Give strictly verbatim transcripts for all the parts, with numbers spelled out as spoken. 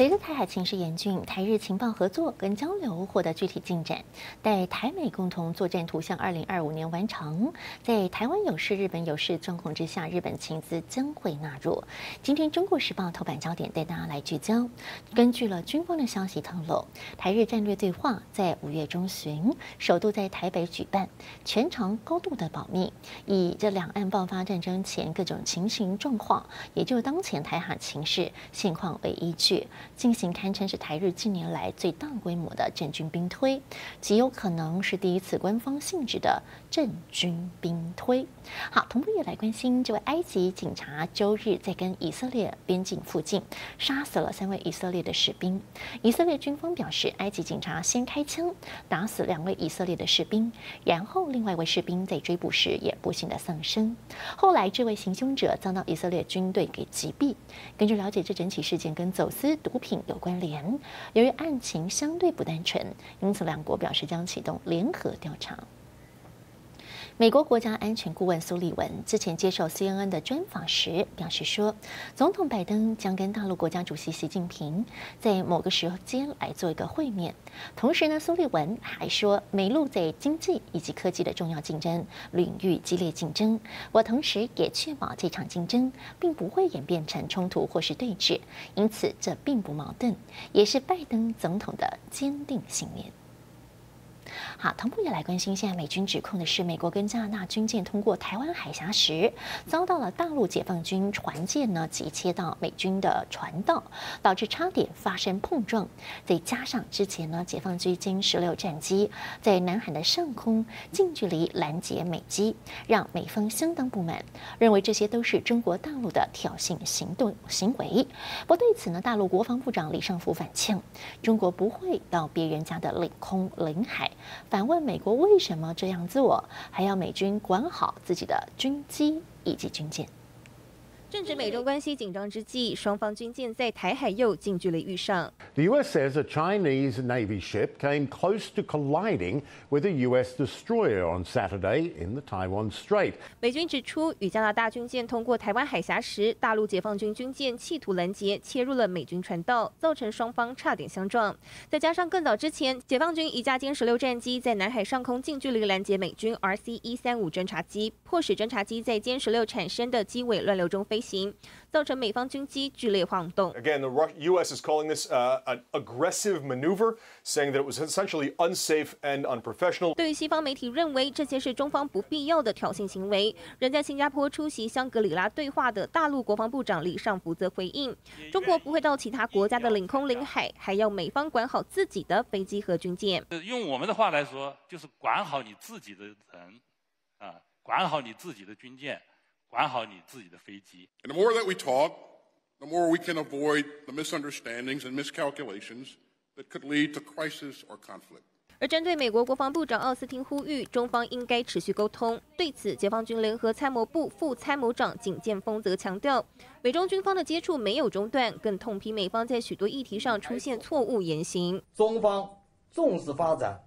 随着台海情势严峻，台日情报合作跟交流获得具体进展，待台美共同作战图像二零二五年完成，在台湾有事、日本有事状况之下，日本情资将会纳入。今天《中国时报》头版焦点带大家来聚焦。根据了军方的消息透露，台日战略对话在五月中旬首度在台北举办，全程高度的保密，以这两岸爆发战争前各种情形状况，也就是当前台海情势现况为依据，进行堪称是台日近年来最大规模的政军兵推，极有可能是第一次官方性质的政军兵推。好，同步也来关心这位埃及警察周日在跟以色列边境附近杀死了三位以色列的士兵。以色列军方表示，埃及警察先开枪打死两位以色列的士兵，然后另外一位士兵在追捕时也不幸的丧生。后来这位行凶者遭到以色列军队给击毙。根据了解，这整起事件跟走私毒品有关联。由于案情相对不单纯，因此两国表示将启动联合调查。美国国家安全顾问苏利文之前接受 C N N 的专访时表示说，总统拜登将跟大陆国家主席习近平在某个时间来做一个会面。同时呢，苏利文还说，美陆在经济以及科技的重要竞争领域激烈竞争，我同时也确保这场竞争并不会演变成冲突或是对峙，因此这并不矛盾，也是拜登总统的坚定信念。好，同步也来关心，现在美军指控的是美国跟加拿大军舰通过台湾海峡时，遭到了大陆解放军船舰呢集切到美军的船道，导致差点发生碰撞。再加上之前呢，解放军歼十六战机在南海的上空近距离拦截美机，让美方相当不满，认为这些都是中国大陆的挑衅行动行为。不过对此呢，大陆国防部长李尚福反呛，中国不会到别人家的领空领海。反问美国为什么这样做，还要美军管好自己的军机以及军舰。正值美中关系紧张之际，双方军舰在台海又近距离遇上。The U S says a Chinese Navy ship came close to colliding with a U S destroyer on Saturday in the Taiwan Strait. 美军指出，与加拿大军舰通过台湾海峡时，大陆解放军军舰企图拦截，切入了美军船道，造成双方差点相撞。再加上更早之前，解放军一架歼十六战机在南海上空近距离拦截美军 R C 一三五侦察机，迫使侦察机在歼十六产生的机尾乱流中飞。 造成美方军机剧烈晃动。Again, the U S is calling this an aggressive maneuver, saying that it was essentially unsafe and unprofessional. 对于西方媒体认为这些是中方不必要的挑衅行为，人在新加坡出席香格里拉对话的大陆国防部长李尚福则回应：中国不会到其他国家的领空领海，还要美方管好自己的飞机和军舰。用我们的话来说，就是管好你自己的人，啊，管好你自己的军舰。 管好你自己的飞机。And the more that we talk, the more we can avoid the misunderstandings and miscalculations that could lead to crisis or conflict. 而针对美国国防部长奥斯汀呼吁，中方应该持续沟通。对此，解放军联合参谋部副参谋长景建峰则强调，美中军方的接触没有中断，更痛批美方在许多议题上出现错误言行。中方重视发展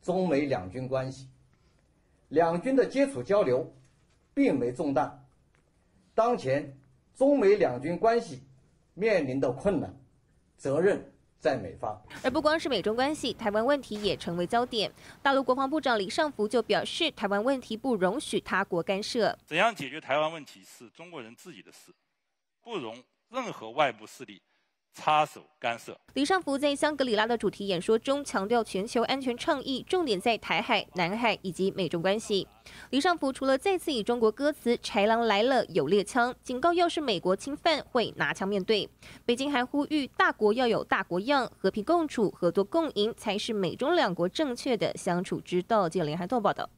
中美两军关系，两军的接触交流。 并没中断。当前中美两军关系面临的困难，责任在美方。而不光是美中关系，台湾问题也成为焦点。大陆国防部长李尚福就表示，台湾问题不容许他国干涉。怎样解决台湾问题是中国人自己的事，不容任何外部势力。 插手干涉。李尚福在香格里拉的主题演说中强调，全球安全倡议重点在台海、南海以及美中关系。李尚福除了再次以中国歌词“豺狼来了有猎枪”警告，要是美国侵犯会拿枪面对。北京还呼吁大国要有大国样，和平共处、合作共赢才是美中两国正确的相处之道。记者林汉栋报道。